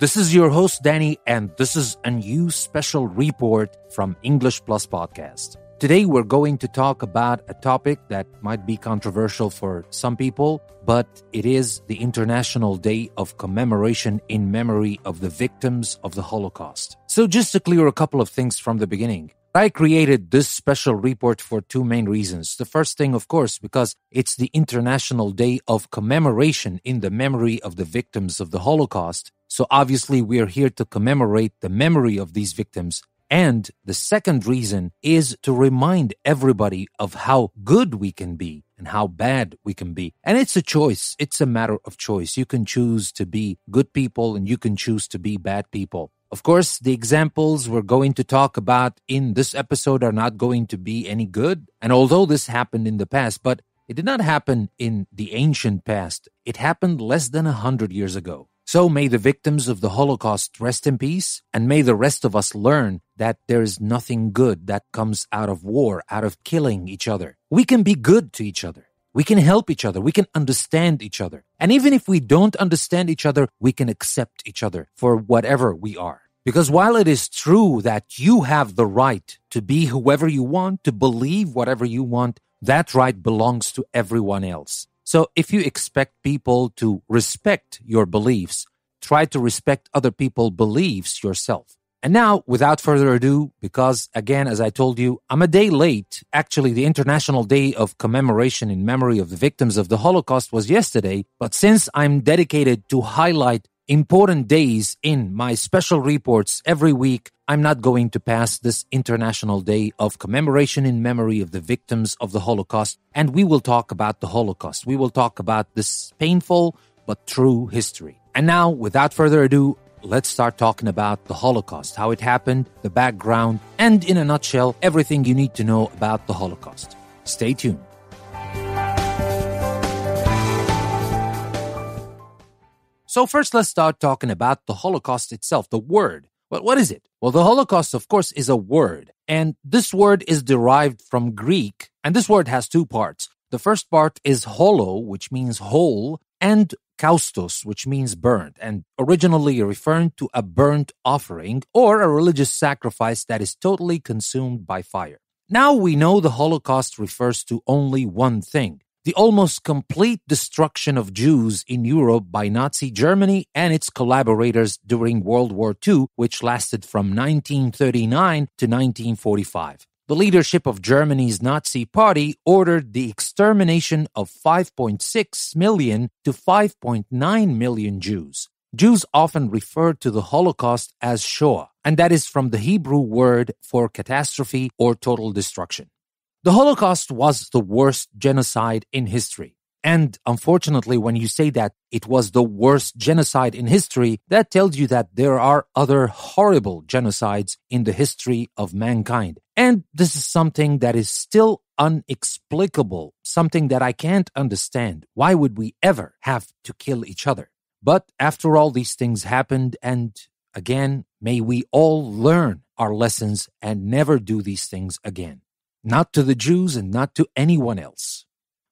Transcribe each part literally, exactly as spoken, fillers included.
This is your host, Danny, and this is a new special report from English Plus Podcast. Today, we're going to talk about a topic that might be controversial for some people, but it is the International Day of Commemoration in Memory of the Victims of the Holocaust. So just to clear a couple of things from the beginning, I created this special report for two main reasons. The first thing, of course, because it's the International Day of Commemoration in the Memory of the Victims of the Holocaust. So obviously, we're here to commemorate the memory of these victims. And the second reason is to remind everybody of how good we can be and how bad we can be. And it's a choice. It's a matter of choice. You can choose to be good people and you can choose to be bad people. Of course, the examples we're going to talk about in this episode are not going to be any good. And although this happened in the past, but it did not happen in the ancient past. It happened less than one hundred years ago. So may the victims of the Holocaust rest in peace, and may the rest of us learn that there is nothing good that comes out of war, out of killing each other. We can be good to each other. We can help each other. We can understand each other. And even if we don't understand each other, we can accept each other for whatever we are. Because while it is true that you have the right to be whoever you want, to believe whatever you want, that right belongs to everyone else. So if you expect people to respect your beliefs, try to respect other people's beliefs yourself. And now, without further ado, because again, as I told you, I'm a day late. Actually, the International Day of Commemoration in Memory of the Victims of the Holocaust was yesterday. But since I'm dedicated to highlight important days in my special reports every week, I'm not going to pass this International Day of Commemoration in Memory of the Victims of the Holocaust. And we will talk about the Holocaust. We will talk about this painful but true history. And now, without further ado, let's start talking about the Holocaust, how it happened, the background, and in a nutshell, everything you need to know about the Holocaust. Stay tuned. So first, let's start talking about the Holocaust itself, the word. But what is it? Well, the Holocaust, of course, is a word. And this word is derived from Greek. And this word has two parts. The first part is holo, which means whole, and kaustos, which means burned, and originally referring to a burnt offering or a religious sacrifice that is totally consumed by fire. Now we know the Holocaust refers to only one thing: the almost complete destruction of Jews in Europe by Nazi Germany and its collaborators during World War Two, which lasted from nineteen thirty-nine to nineteen forty-five. The leadership of Germany's Nazi Party ordered the extermination of five point six million to five point nine million Jews. Jews often referred to the Holocaust as Shoah, and that is from the Hebrew word for catastrophe or total destruction. The Holocaust was the worst genocide in history. And unfortunately, when you say that it was the worst genocide in history, that tells you that there are other horrible genocides in the history of mankind. And this is something that is still inexplicable, something that I can't understand. Why would we ever have to kill each other? But after all, these things happened, and again, may we all learn our lessons and never do these things again. Not to the Jews and not to anyone else.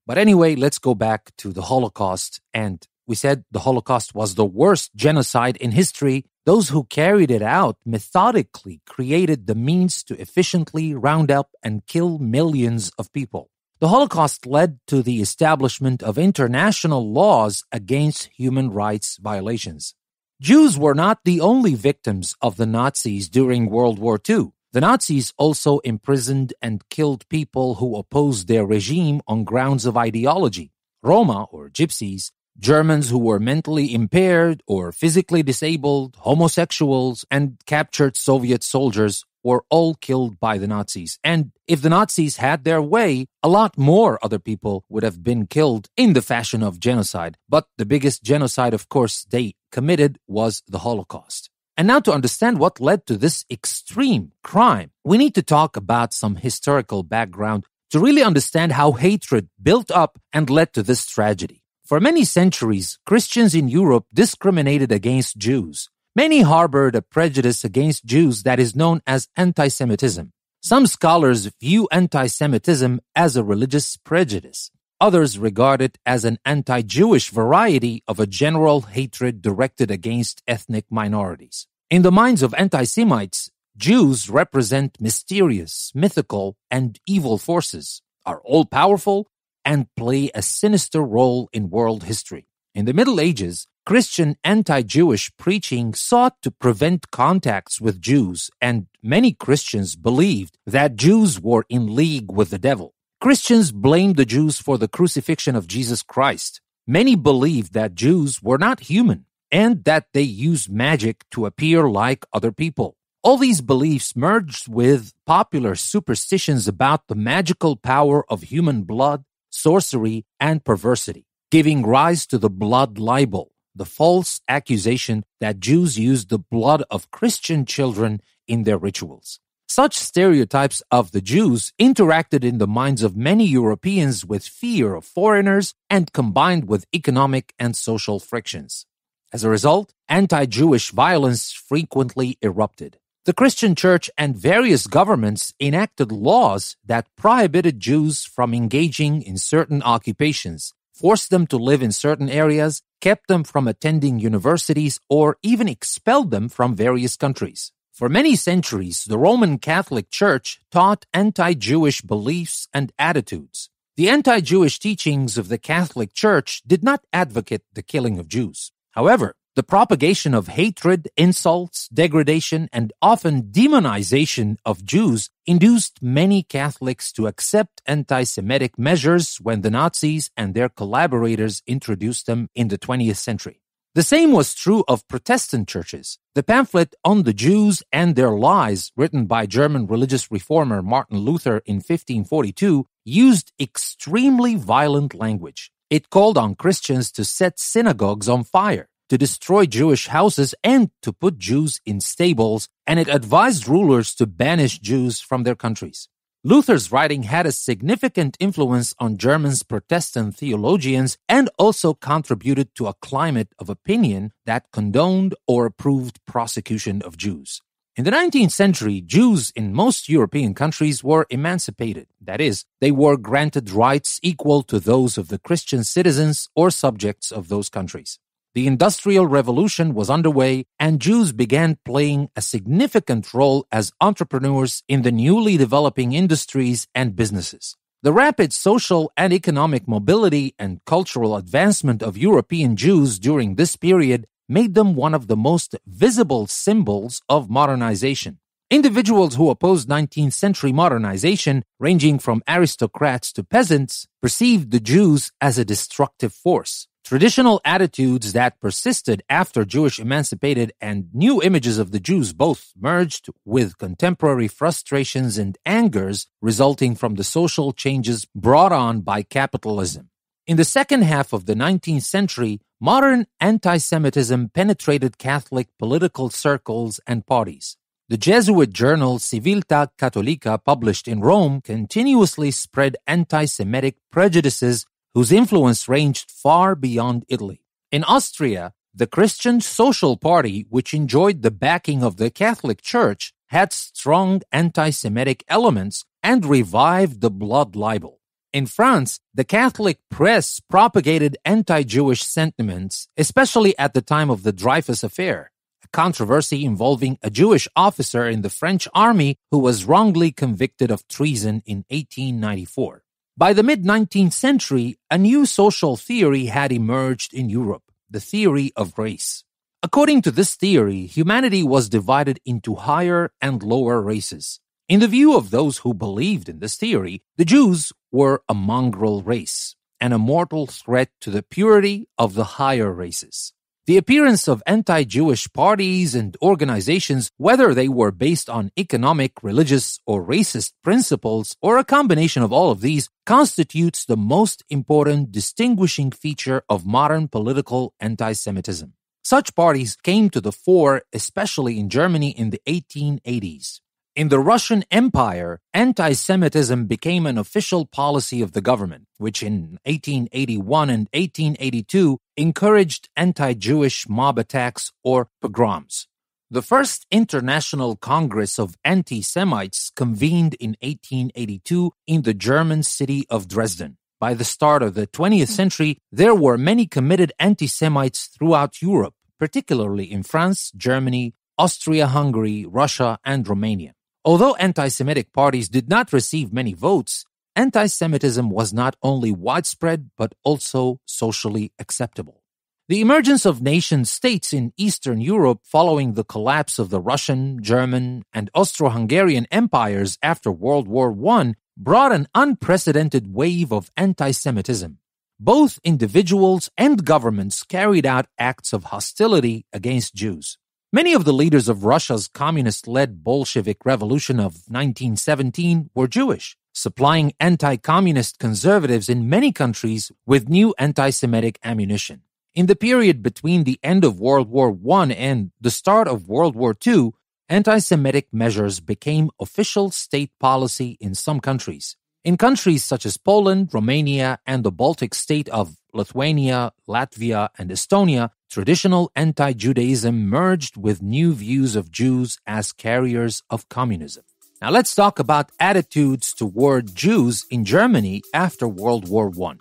But anyway, let's go back to the Holocaust. And we said the Holocaust was the worst genocide in history. Those who carried it out methodically created the means to efficiently round up and kill millions of people. The Holocaust led to the establishment of international laws against human rights violations. Jews were not the only victims of the Nazis during World War Two. The Nazis also imprisoned and killed people who opposed their regime on grounds of ideology. Roma, or gypsies, Germans who were mentally impaired or physically disabled, homosexuals, and captured Soviet soldiers were all killed by the Nazis. And if the Nazis had their way, a lot more other people would have been killed in the fashion of genocide. But the biggest genocide, of course, they committed was the Holocaust. And now to understand what led to this extreme crime, we need to talk about some historical background to really understand how hatred built up and led to this tragedy. For many centuries, Christians in Europe discriminated against Jews. Many harbored a prejudice against Jews that is known as anti-Semitism. Some scholars view anti-Semitism as a religious prejudice. others regard it as an anti-Jewish variety of a general hatred directed against ethnic minorities. In the minds of anti-Semites, Jews represent mysterious, mythical, and evil forces, are all-powerful, and play a sinister role in world history. In the Middle Ages, Christian anti-Jewish preaching sought to prevent contacts with Jews, and many Christians believed that Jews were in league with the devil. Christians blamed the Jews for the crucifixion of Jesus Christ. Many believed that Jews were not human and that they used magic to appear like other people. All these beliefs merged with popular superstitions about the magical power of human blood, sorcery, and perversity, giving rise to the blood libel, the false accusation that Jews used the blood of Christian children in their rituals. Such stereotypes of the Jews interacted in the minds of many Europeans with fear of foreigners and combined with economic and social frictions. As a result, anti-Jewish violence frequently erupted. The Christian church and various governments enacted laws that prohibited Jews from engaging in certain occupations, forced them to live in certain areas, kept them from attending universities, or even expelled them from various countries. For many centuries, the Roman Catholic Church taught anti-Jewish beliefs and attitudes. The anti-Jewish teachings of the Catholic Church did not advocate the killing of Jews. However, the propagation of hatred, insults, degradation, and often demonization of Jews induced many Catholics to accept anti-Semitic measures when the Nazis and their collaborators introduced them in the twentieth century. The same was true of Protestant churches. The pamphlet On the Jews and Their Lies, written by German religious reformer Martin Luther in fifteen forty-two, used extremely violent language. It called on Christians to set synagogues on fire, to destroy Jewish houses, and to put Jews in stables, and it advised rulers to banish Jews from their countries. Luther's writing had a significant influence on German Protestant theologians and also contributed to a climate of opinion that condoned or approved prosecution of Jews. In the nineteenth century, Jews in most European countries were emancipated. That is, they were granted rights equal to those of the Christian citizens or subjects of those countries. The Industrial Revolution was underway, and Jews began playing a significant role as entrepreneurs in the newly developing industries and businesses. The rapid social and economic mobility and cultural advancement of European Jews during this period made them one of the most visible symbols of modernization. Individuals who opposed nineteenth century modernization, ranging from aristocrats to peasants, perceived the Jews as a destructive force. Traditional attitudes that persisted after Jewish emancipated and new images of the Jews both merged with contemporary frustrations and angers resulting from the social changes brought on by capitalism. In the second half of the nineteenth century, modern anti-Semitism penetrated Catholic political circles and parties. The Jesuit journal Civiltà Cattolica, published in Rome, continuously spread anti-Semitic prejudices whose influence ranged far beyond Italy. In Austria, the Christian Social Party, which enjoyed the backing of the Catholic Church, had strong anti-Semitic elements and revived the blood libel. In France, the Catholic press propagated anti-Jewish sentiments, especially at the time of the Dreyfus Affair, a controversy involving a Jewish officer in the French army who was wrongly convicted of treason in eighteen ninety-four. By the mid-nineteenth century, a new social theory had emerged in Europe, the theory of race. According to this theory, humanity was divided into higher and lower races. In the view of those who believed in this theory, the Jews were a mongrel race and a mortal threat to the purity of the higher races. The appearance of anti-Jewish parties and organizations, whether they were based on economic, religious, or racist principles, or a combination of all of these, constitutes the most important distinguishing feature of modern political anti-Semitism. Such parties came to the fore, especially in Germany in the eighteen eighties. In the Russian Empire, anti-Semitism became an official policy of the government, which in eighteen eighty-one and eighteen eighty-two encouraged anti-Jewish mob attacks or pogroms. The first International Congress of Anti-Semites convened in eighteen eighty-two in the German city of Dresden. By the start of the twentieth century, there were many committed anti-Semites throughout Europe, particularly in France, Germany, Austria-Hungary, Russia, and Romania. Although anti-Semitic parties did not receive many votes, anti-Semitism was not only widespread but also socially acceptable. The emergence of nation-states in Eastern Europe following the collapse of the Russian, German, and Austro-Hungarian empires after World War One brought an unprecedented wave of anti-Semitism. Both individuals and governments carried out acts of hostility against Jews. Many of the leaders of Russia's communist-led Bolshevik Revolution of nineteen seventeen were Jewish, supplying anti-communist conservatives in many countries with new anti-Semitic ammunition. In the period between the end of World War One and the start of World War Two, anti-Semitic measures became official state policy in some countries. In countries such as Poland, Romania, and the Baltic state of Lithuania, Latvia, and Estonia, traditional anti-Judaism merged with new views of Jews as carriers of communism. Now let's talk about attitudes toward Jews in Germany after World War One.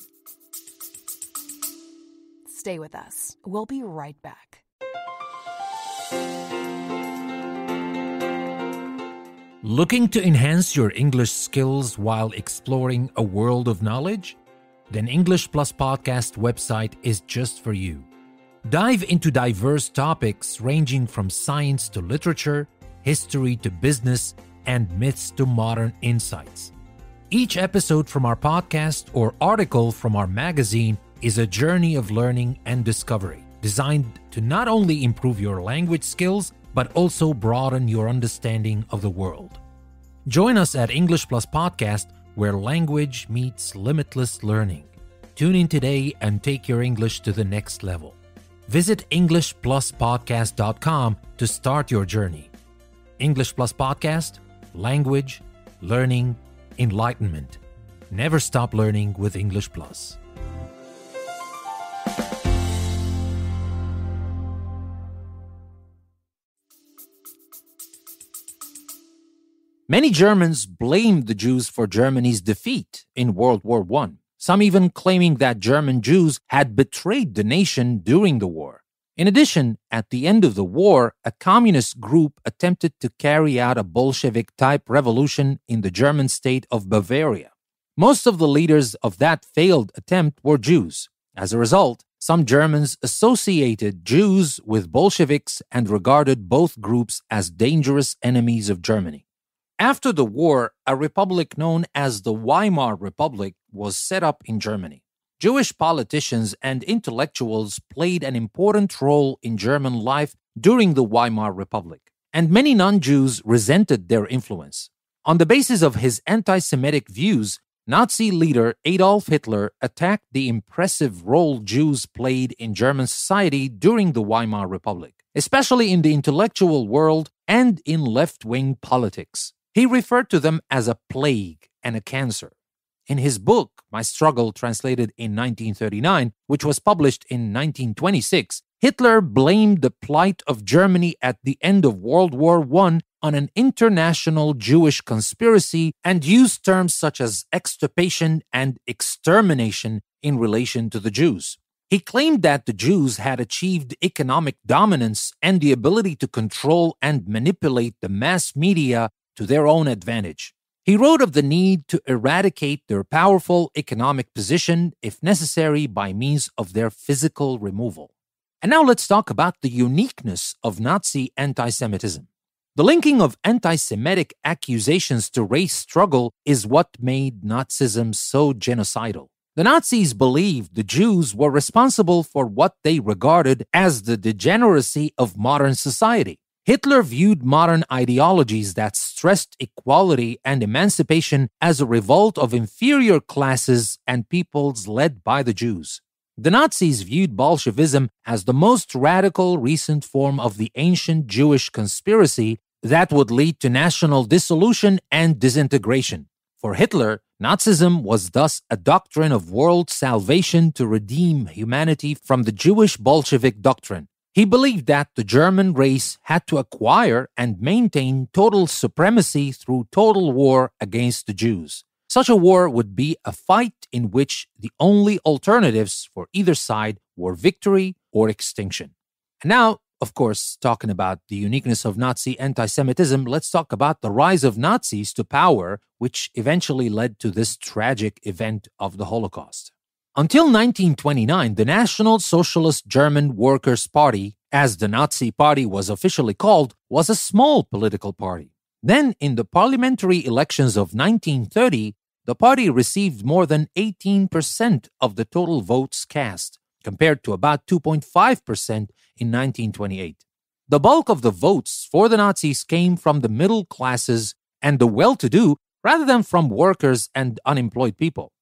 Stay with us. We'll be right back. Looking to enhance your English skills while exploring a world of knowledge? Then English Plus Podcast website is just for you. Dive into diverse topics ranging from science to literature, history to business, and myths to modern insights. Each episode from our podcast or article from our magazine is a journey of learning and discovery, designed to not only improve your language skills, but also broaden your understanding of the world. Join us at English Plus Podcast, where language meets limitless learning. Tune in today and take your English to the next level. Visit English Plus Podcast dot com to start your journey. English Plus Podcast, language, learning, enlightenment. Never stop learning with English Plus. Many Germans blamed the Jews for Germany's defeat in World War One, some even claiming that German Jews had betrayed the nation during the war. In addition, at the end of the war, a communist group attempted to carry out a Bolshevik-type revolution in the German state of Bavaria. Most of the leaders of that failed attempt were Jews. As a result, some Germans associated Jews with Bolsheviks and regarded both groups as dangerous enemies of Germany. After the war, a republic known as the Weimar Republic was set up in Germany. Jewish politicians and intellectuals played an important role in German life during the Weimar Republic, and many non-Jews resented their influence. On the basis of his anti-Semitic views, Nazi leader Adolf Hitler attacked the impressive role Jews played in German society during the Weimar Republic, especially in the intellectual world and in left-wing politics. He referred to them as a plague and a cancer. In his book, My Struggle, translated in nineteen thirty-nine, which was published in nineteen twenty-six, Hitler blamed the plight of Germany at the end of World War One on an international Jewish conspiracy and used terms such as extirpation and extermination in relation to the Jews. He claimed that the Jews had achieved economic dominance and the ability to control and manipulate the mass media to their own advantage. He wrote of the need to eradicate their powerful economic position, if necessary, by means of their physical removal. And now let's talk about the uniqueness of Nazi anti-Semitism. The linking of anti-Semitic accusations to race struggle is what made Nazism so genocidal. The Nazis believed the Jews were responsible for what they regarded as the degeneracy of modern society. Hitler viewed modern ideologies that stressed equality and emancipation as a revolt of inferior classes and peoples led by the Jews. The Nazis viewed Bolshevism as the most radical recent form of the ancient Jewish conspiracy that would lead to national dissolution and disintegration. For Hitler, Nazism was thus a doctrine of world salvation to redeem humanity from the Jewish Bolshevik doctrine. He believed that the German race had to acquire and maintain total supremacy through total war against the Jews. Such a war would be a fight in which the only alternatives for either side were victory or extinction. And now, of course, talking about the uniqueness of Nazi anti-Semitism, let's talk about the rise of Nazis to power, which eventually led to this tragic event of the Holocaust. Until nineteen twenty-nine, the National Socialist German Workers' Party, as the Nazi Party was officially called, was a small political party. Then, in the parliamentary elections of nineteen thirty, the party received more than eighteen percent of the total votes cast, compared to about two point five percent in nineteen twenty-eight. The bulk of the votes for the Nazis came from the middle classes and the well-to-do, rather than from workers and unemployed people.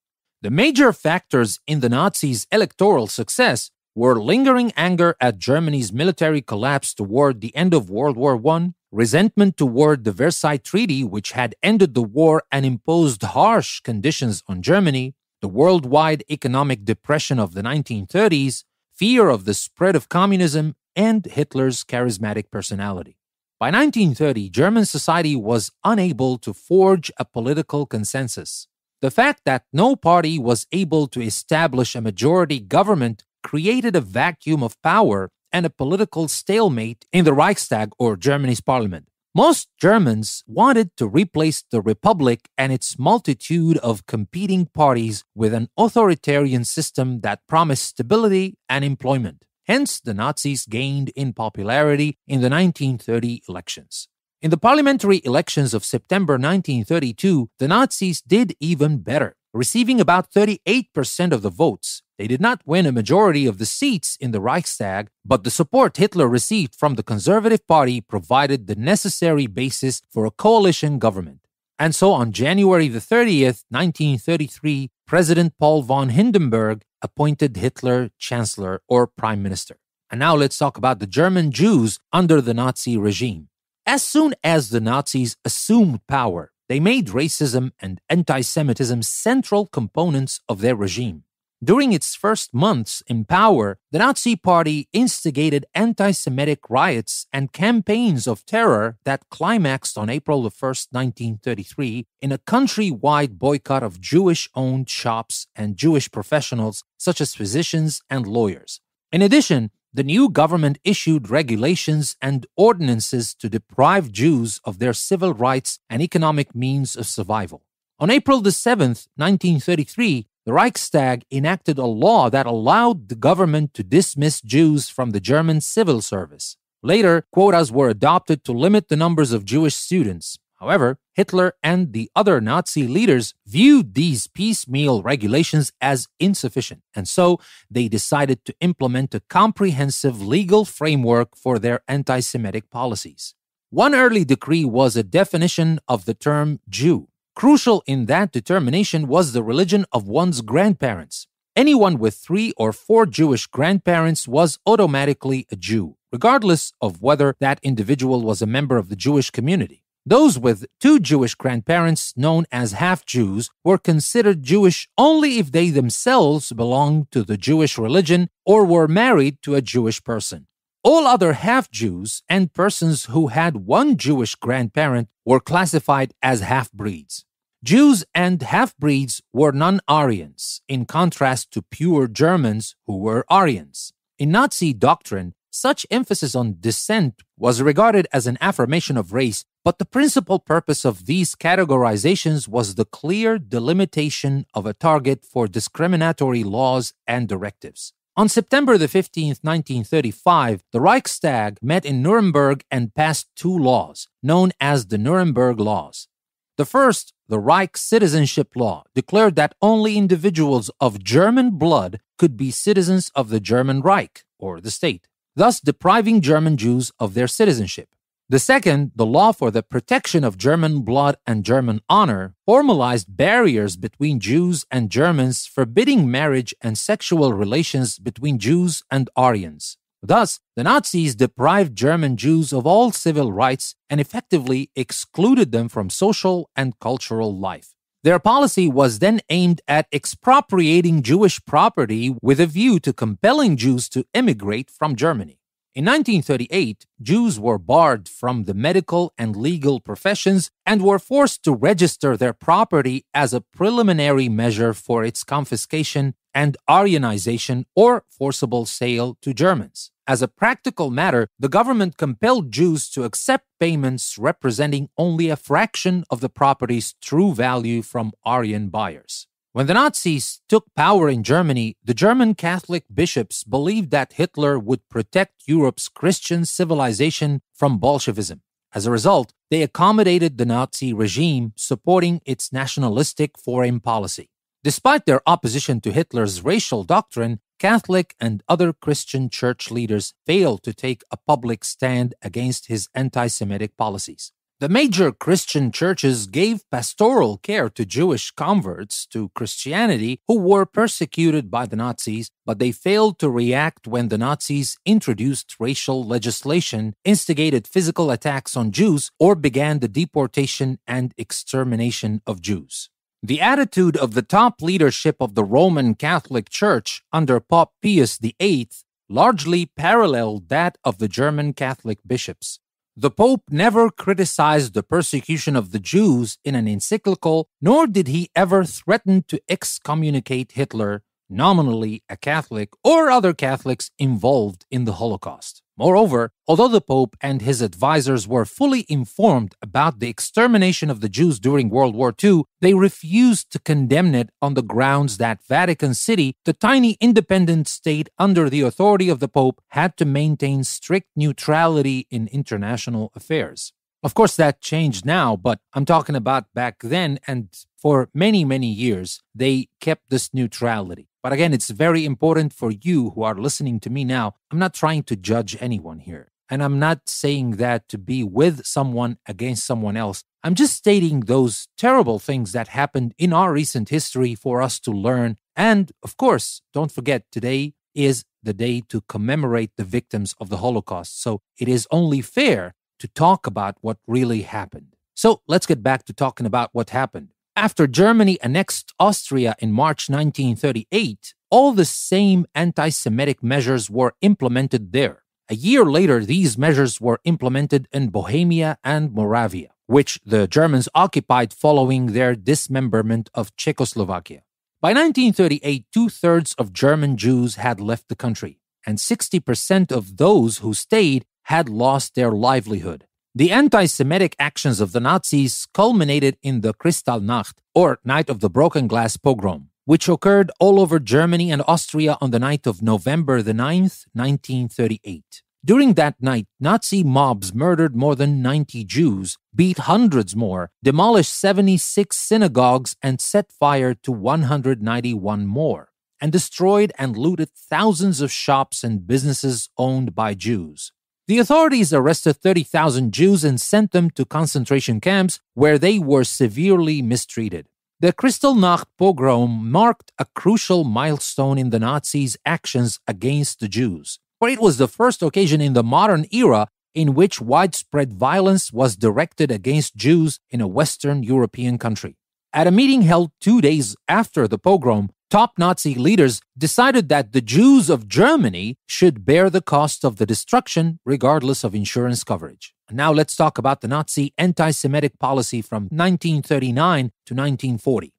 The major factors in the Nazis' electoral success were lingering anger at Germany's military collapse toward the end of World War One, resentment toward the Versailles Treaty, which had ended the war and imposed harsh conditions on Germany, the worldwide economic depression of the nineteen thirties, fear of the spread of communism, and Hitler's charismatic personality. By nineteen thirty, German society was unable to forge a political consensus. The fact that no party was able to establish a majority government created a vacuum of power and a political stalemate in the Reichstag, or Germany's parliament. Most Germans wanted to replace the Republic and its multitude of competing parties with an authoritarian system that promised stability and employment. Hence, the Nazis gained in popularity in the nineteen thirty elections. In the parliamentary elections of September nineteen thirty-two, the Nazis did even better, receiving about thirty-eight percent of the votes. They did not win a majority of the seats in the Reichstag, but the support Hitler received from the Conservative Party provided the necessary basis for a coalition government. And so on January the thirtieth, nineteen thirty-three, President Paul von Hindenburg appointed Hitler Chancellor or Prime Minister. And now let's talk about the German Jews under the Nazi regime. As soon as the Nazis assumed power, they made racism and anti-Semitism central components of their regime. During its first months in power, the Nazi Party instigated anti-Semitic riots and campaigns of terror that climaxed on April first, nineteen thirty-three, in a countrywide boycott of Jewish-owned shops and Jewish professionals such as physicians and lawyers. In addition, the new government issued regulations and ordinances to deprive Jews of their civil rights and economic means of survival. On April seventh, nineteen thirty-three, the Reichstag enacted a law that allowed the government to dismiss Jews from the German civil service. Later, quotas were adopted to limit the numbers of Jewish students. However, Hitler and the other Nazi leaders viewed these piecemeal regulations as insufficient, and so they decided to implement a comprehensive legal framework for their anti-Semitic policies. One early decree was a definition of the term Jew. Crucial in that determination was the religion of one's grandparents. Anyone with three or four Jewish grandparents was automatically a Jew, regardless of whether that individual was a member of the Jewish community. Those with two Jewish grandparents, known as half-Jews, were considered Jewish only if they themselves belonged to the Jewish religion or were married to a Jewish person. All other half-Jews and persons who had one Jewish grandparent were classified as half-breeds. Jews and half-breeds were non-Aryans, in contrast to pure Germans who were Aryans. In Nazi doctrine, such emphasis on descent was regarded as an affirmation of race, but the principal purpose of these categorizations was the clear delimitation of a target for discriminatory laws and directives. On September the fifteenth, nineteen thirty-five, the Reichstag met in Nuremberg and passed two laws, known as the Nuremberg Laws. The first, the Reich Citizenship Law, declared that only individuals of German blood could be citizens of the German Reich, or the state, thus depriving German Jews of their citizenship. The second, the Law for the Protection of German Blood and German Honor, formalized barriers between Jews and Germans, forbidding marriage and sexual relations between Jews and Aryans. Thus, the Nazis deprived German Jews of all civil rights and effectively excluded them from social and cultural life. Their policy was then aimed at expropriating Jewish property with a view to compelling Jews to emigrate from Germany. In nineteen thirty-eight, Jews were barred from the medical and legal professions and were forced to register their property as a preliminary measure for its confiscation and Aryanization or forcible sale to Germans. As a practical matter, the government compelled Jews to accept payments representing only a fraction of the property's true value from Aryan buyers. When the Nazis took power in Germany, the German Catholic bishops believed that Hitler would protect Europe's Christian civilization from Bolshevism. As a result, they accommodated the Nazi regime, supporting its nationalistic foreign policy. Despite their opposition to Hitler's racial doctrine, Catholic and other Christian church leaders failed to take a public stand against his anti-Semitic policies. The major Christian churches gave pastoral care to Jewish converts to Christianity who were persecuted by the Nazis, but they failed to react when the Nazis introduced racial legislation, instigated physical attacks on Jews, or began the deportation and extermination of Jews. The attitude of the top leadership of the Roman Catholic Church under Pope Pius the eighth largely paralleled that of the German Catholic bishops. The Pope never criticized the persecution of the Jews in an encyclical, nor did he ever threaten to excommunicate Hitler, nominally a Catholic, or other Catholics involved in the Holocaust. Moreover, although the Pope and his advisors were fully informed about the extermination of the Jews during World War Two, they refused to condemn it on the grounds that Vatican City, the tiny independent state under the authority of the Pope, had to maintain strict neutrality in international affairs. Of course, that changed now, but I'm talking about back then, and for many, many years, they kept this neutrality. But again, it's very important for you who are listening to me now. I'm not trying to judge anyone here. And I'm not saying that to be with someone against someone else. I'm just stating those terrible things that happened in our recent history for us to learn. And of course, don't forget, today is the day to commemorate the victims of the Holocaust. So it is only fair to talk about what really happened. So let's get back to talking about what happened. After Germany annexed Austria in March nineteen thirty-eight, all the same anti-Semitic measures were implemented there. A year later, these measures were implemented in Bohemia and Moravia, which the Germans occupied following their dismemberment of Czechoslovakia. By nineteen thirty-eight, two-thirds of German Jews had left the country, and sixty percent of those who stayed had lost their livelihood. The anti-Semitic actions of the Nazis culminated in the Kristallnacht, or Night of the Broken Glass Pogrom, which occurred all over Germany and Austria on the night of November the ninth, nineteen thirty-eight. During that night, Nazi mobs murdered more than ninety Jews, beat hundreds more, demolished seventy-six synagogues and set fire to one hundred ninety-one more, and destroyed and looted thousands of shops and businesses owned by Jews. The authorities arrested thirty thousand Jews and sent them to concentration camps where they were severely mistreated. The Kristallnacht pogrom marked a crucial milestone in the Nazis' actions against the Jews, for it was the first occasion in the modern era in which widespread violence was directed against Jews in a Western European country. At a meeting held two days after the pogrom, top Nazi leaders decided that the Jews of Germany should bear the cost of the destruction, regardless of insurance coverage. Now let's talk about the Nazi anti-Semitic policy from nineteen thirty-nine to nineteen forty.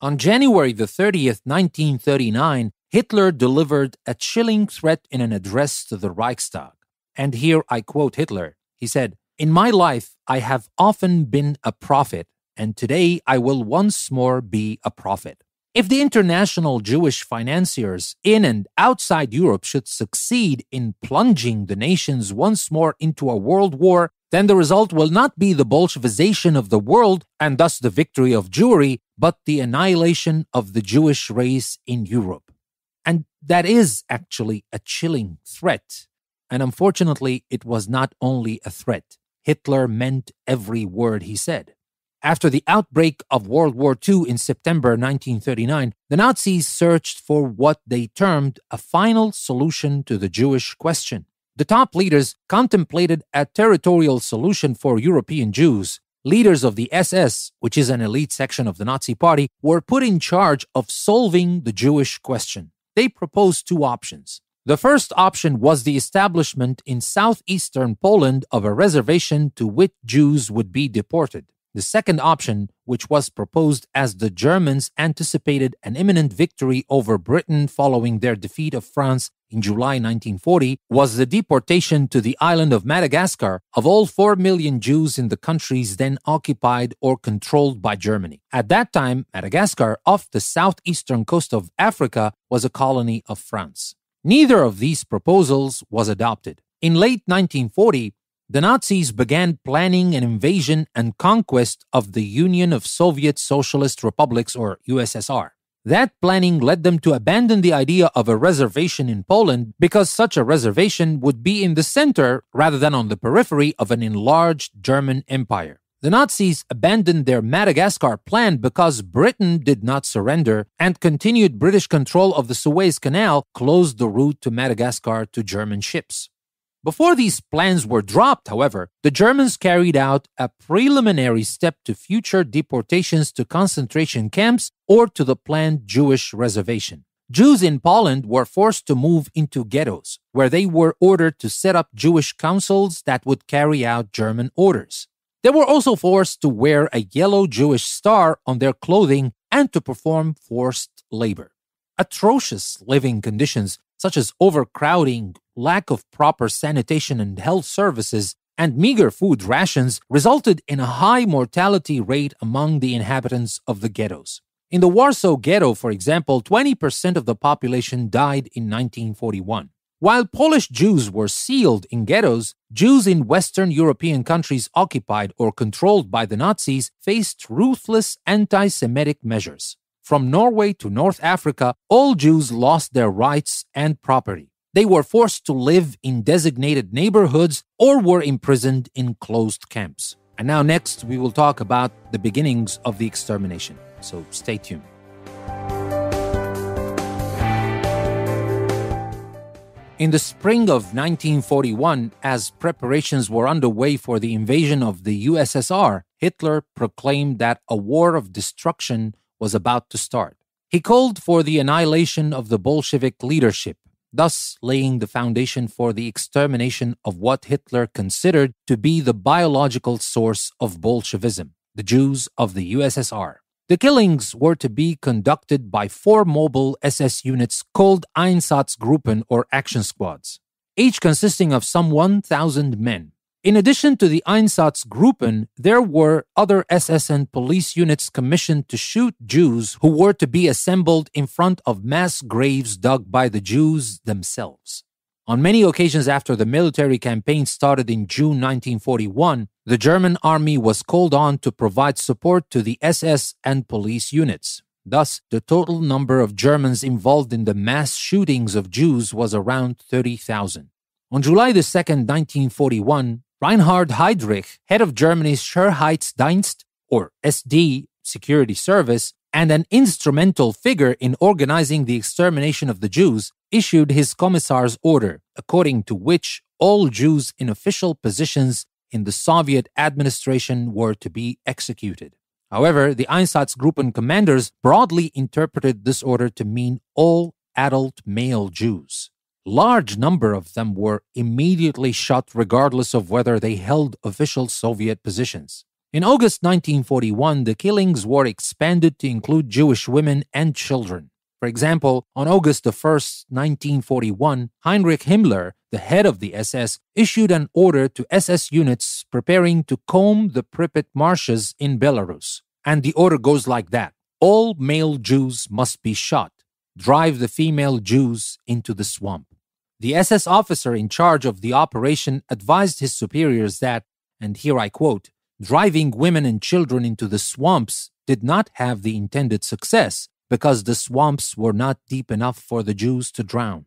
On January the thirtieth, nineteen thirty-nine, Hitler delivered a chilling threat in an address to the Reichstag. And here I quote Hitler. He said, "In my life, I have often been a prophet, and today I will once more be a prophet. If the international Jewish financiers in and outside Europe should succeed in plunging the nations once more into a world war, then the result will not be the Bolshevization of the world and thus the victory of Jewry, but the annihilation of the Jewish race in Europe." And that is actually a chilling threat. And unfortunately, it was not only a threat. Hitler meant every word he said. After the outbreak of World War Two in September nineteen thirty-nine, the Nazis searched for what they termed a final solution to the Jewish question. The top leaders contemplated a territorial solution for European Jews. Leaders of the S S, which is an elite section of the Nazi Party, were put in charge of solving the Jewish question. They proposed two options. The first option was the establishment in southeastern Poland of a reservation to which Jews would be deported. The second option, which was proposed as the Germans anticipated an imminent victory over Britain following their defeat of France in July nineteen forty, was the deportation to the island of Madagascar of all four million Jews in the countries then occupied or controlled by Germany. At that time, Madagascar, off the southeastern coast of Africa, was a colony of France. Neither of these proposals was adopted. In late nineteen forty, the Nazis began planning an invasion and conquest of the Union of Soviet Socialist Republics, or U S S R. That planning led them to abandon the idea of a reservation in Poland because such a reservation would be in the center rather than on the periphery of an enlarged German empire. The Nazis abandoned their Madagascar plan because Britain did not surrender, and continued British control of the Suez Canal closed the route to Madagascar to German ships. Before these plans were dropped, however, the Germans carried out a preliminary step to future deportations to concentration camps or to the planned Jewish reservation. Jews in Poland were forced to move into ghettos, where they were ordered to set up Jewish councils that would carry out German orders. They were also forced to wear a yellow Jewish star on their clothing and to perform forced labor. Atrocious living conditions, such as overcrowding, lack of proper sanitation and health services, and meager food rations, resulted in a high mortality rate among the inhabitants of the ghettos. In the Warsaw Ghetto, for example, twenty percent of the population died in nineteen forty-one. While Polish Jews were sealed in ghettos, Jews in Western European countries occupied or controlled by the Nazis faced ruthless anti-Semitic measures. From Norway to North Africa, all Jews lost their rights and property. They were forced to live in designated neighborhoods or were imprisoned in closed camps. And now next, we will talk about the beginnings of the extermination. So stay tuned. In the spring of nineteen forty-one, as preparations were underway for the invasion of the U S S R, Hitler proclaimed that a war of destruction was about to start. He called for the annihilation of the Bolshevik leadership, thus laying the foundation for the extermination of what Hitler considered to be the biological source of Bolshevism, the Jews of the U S S R. The killings were to be conducted by four mobile S S units called Einsatzgruppen, or action squads, each consisting of some one thousand men. In addition to the Einsatzgruppen, there were other S S and police units commissioned to shoot Jews who were to be assembled in front of mass graves dug by the Jews themselves. On many occasions after the military campaign started in June nineteen forty-one, the German army was called on to provide support to the S S and police units. Thus, the total number of Germans involved in the mass shootings of Jews was around thirty thousand. On July second, nineteen forty-one, Reinhard Heydrich, head of Germany's Sicherheitsdienst, or S D, security service, and an instrumental figure in organizing the extermination of the Jews, issued his Commissar's order, according to which all Jews in official positions in the Soviet administration were to be executed. However, the Einsatzgruppen commanders broadly interpreted this order to mean all adult male Jews. Large number of them were immediately shot regardless of whether they held official Soviet positions. In August nineteen forty-one, the killings were expanded to include Jewish women and children. For example, on August first, nineteen forty-one, Heinrich Himmler, the head of the S S, issued an order to S S units preparing to comb the Pripet Marshes in Belarus. And the order goes like that: all male Jews must be shot. Drive the female Jews into the swamp. The S S officer in charge of the operation advised his superiors that, and here I quote, "driving women and children into the swamps did not have the intended success because the swamps were not deep enough for the Jews to drown."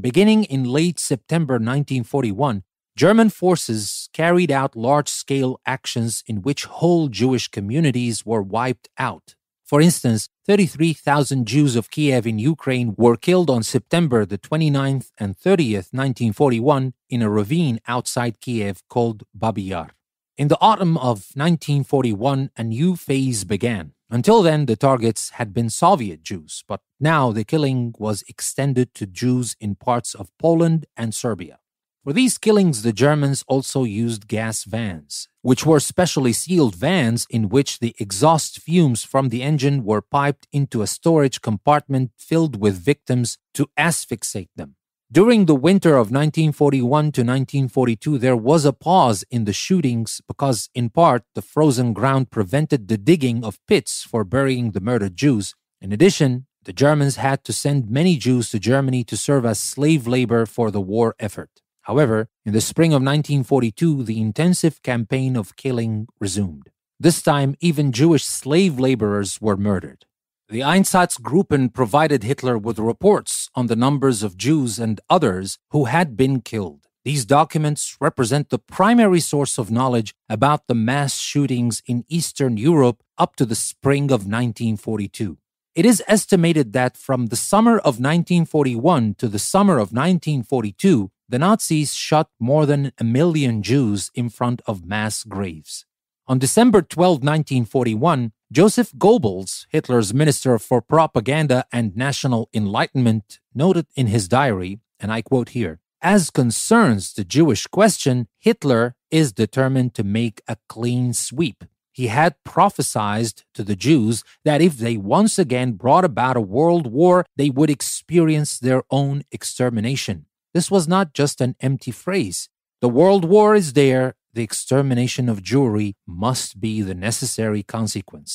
Beginning in late September nineteen forty-one, German forces carried out large-scale actions in which whole Jewish communities were wiped out. For instance, thirty-three thousand Jews of Kiev in Ukraine were killed on September the twenty-ninth and thirtieth, nineteen forty-one, in a ravine outside Kiev called Babi Yar. In the autumn of nineteen forty-one, a new phase began, Until then, the targets had been Soviet Jews, but now the killing was extended to Jews in parts of Poland and Serbia. For these killings, the Germans also used gas vans, which were specially sealed vans in which the exhaust fumes from the engine were piped into a storage compartment filled with victims to asphyxiate them. During the winter of nineteen forty-one to nineteen forty-two, there was a pause in the shootings because, in part, the frozen ground prevented the digging of pits for burying the murdered Jews. In addition, the Germans had to send many Jews to Germany to serve as slave labor for the war effort. However, in the spring of nineteen forty-two, the intensive campaign of killing resumed. This time, even Jewish slave laborers were murdered. The Einsatzgruppen provided Hitler with reports on the numbers of Jews and others who had been killed. These documents represent the primary source of knowledge about the mass shootings in Eastern Europe up to the spring of nineteen forty-two. It is estimated that from the summer of nineteen forty-one to the summer of nineteen forty-two, the Nazis shot more than a million Jews in front of mass graves. On December twelfth, nineteen forty-one, Joseph Goebbels, Hitler's Minister for Propaganda and National Enlightenment, noted in his diary, and I quote here, "As concerns the Jewish question, Hitler is determined to make a clean sweep. He had prophesied to the Jews that if they once again brought about a world war, they would experience their own extermination. This was not just an empty phrase. The world war is there. The extermination of Jewry must be the necessary consequence."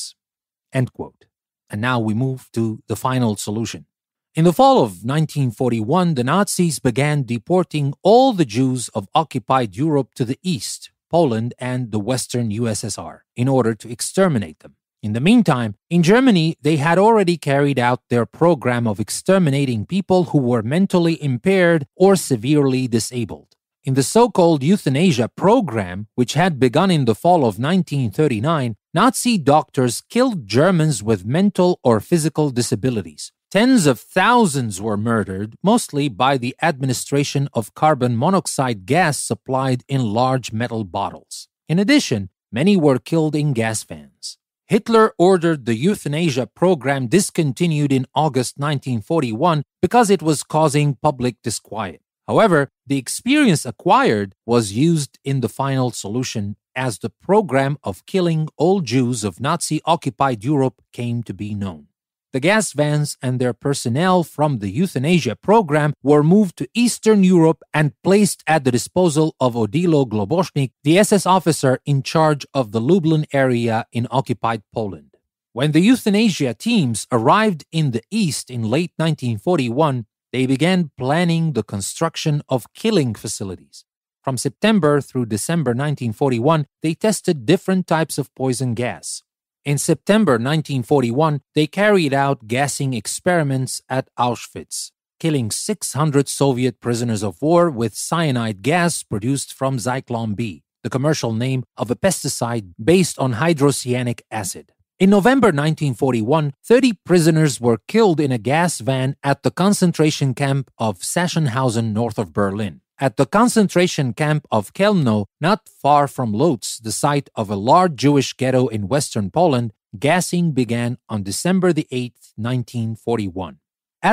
End quote. And now we move to the final solution. In the fall of nineteen forty-one, the Nazis began deporting all the Jews of occupied Europe to the east, Poland, and the Western U S S R, in order to exterminate them. In the meantime, in Germany, they had already carried out their program of exterminating people who were mentally impaired or severely disabled. In the so-called euthanasia program, which had begun in the fall of nineteen thirty-nine, Nazi doctors killed Germans with mental or physical disabilities. Tens of thousands were murdered, mostly by the administration of carbon monoxide gas supplied in large metal bottles. In addition, many were killed in gas vans. Hitler ordered the euthanasia program discontinued in August nineteen forty-one because it was causing public disquiet. However, the experience acquired was used in the final solution as the program of killing all Jews of Nazi-occupied Europe came to be known. The gas vans and their personnel from the euthanasia program were moved to Eastern Europe and placed at the disposal of Odilo Globoschnik, the S S officer in charge of the Lublin area in occupied Poland. When the euthanasia teams arrived in the East in late nineteen forty-one, they began planning the construction of killing facilities. From September through December nineteen forty-one, they tested different types of poison gas. In September nineteen forty-one, they carried out gassing experiments at Auschwitz, killing six hundred Soviet prisoners of war with cyanide gas produced from Zyklon B, the commercial name of a pesticide based on hydrocyanic acid. In November nineteen forty-one, thirty prisoners were killed in a gas van at the concentration camp of Sachsenhausen north of Berlin. At the concentration camp of Kelmno, not far from Lodz, the site of a large Jewish ghetto in western Poland, gassing began on December eighth, nineteen forty-one.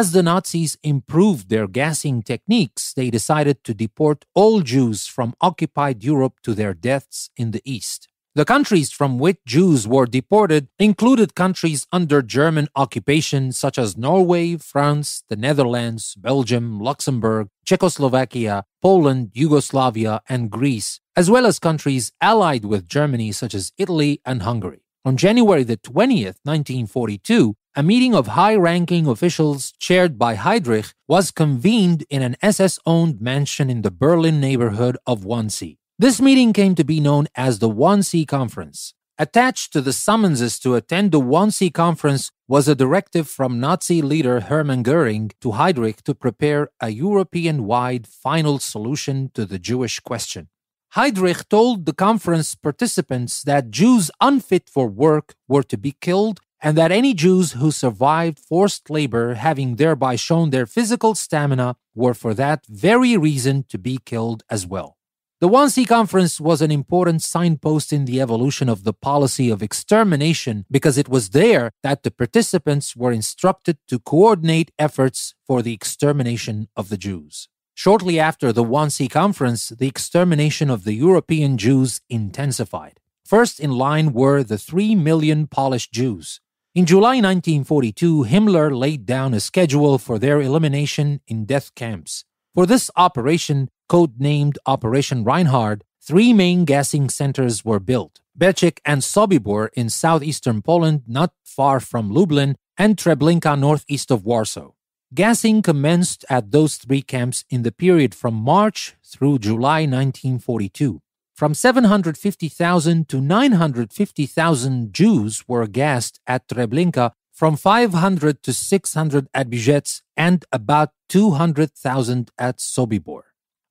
As the Nazis improved their gassing techniques, they decided to deport all Jews from occupied Europe to their deaths in the East. The countries from which Jews were deported included countries under German occupation such as Norway, France, the Netherlands, Belgium, Luxembourg, Czechoslovakia, Poland, Yugoslavia, and Greece, as well as countries allied with Germany such as Italy and Hungary. On January twentieth, nineteen forty-two, a meeting of high-ranking officials chaired by Heydrich was convened in an S S-owned mansion in the Berlin neighborhood of Wannsee. This meeting came to be known as the Wannsee Conference. Attached to the summonses to attend the Wannsee Conference was a directive from Nazi leader Hermann Goering to Heydrich to prepare a European-wide final solution to the Jewish question. Heydrich told the conference participants that Jews unfit for work were to be killed and that any Jews who survived forced labor, having thereby shown their physical stamina, were for that very reason to be killed as well. The Wannsee Conference was an important signpost in the evolution of the policy of extermination because it was there that the participants were instructed to coordinate efforts for the extermination of the Jews. Shortly after the Wannsee Conference, the extermination of the European Jews intensified. First in line were the three million Polish Jews. In July nineteen forty-two, Himmler laid down a schedule for their elimination in death camps. For this operation, codenamed Operation Reinhard, three main gassing centers were built: Bełżec and Sobibór in southeastern Poland, not far from Lublin, and Treblinka northeast of Warsaw. Gassing commenced at those three camps in the period from March through July nineteen forty-two. From seven hundred fifty thousand to nine hundred fifty thousand Jews were gassed at Treblinka, from five hundred to six hundred at Bełżec, and about two hundred thousand at Sobibór.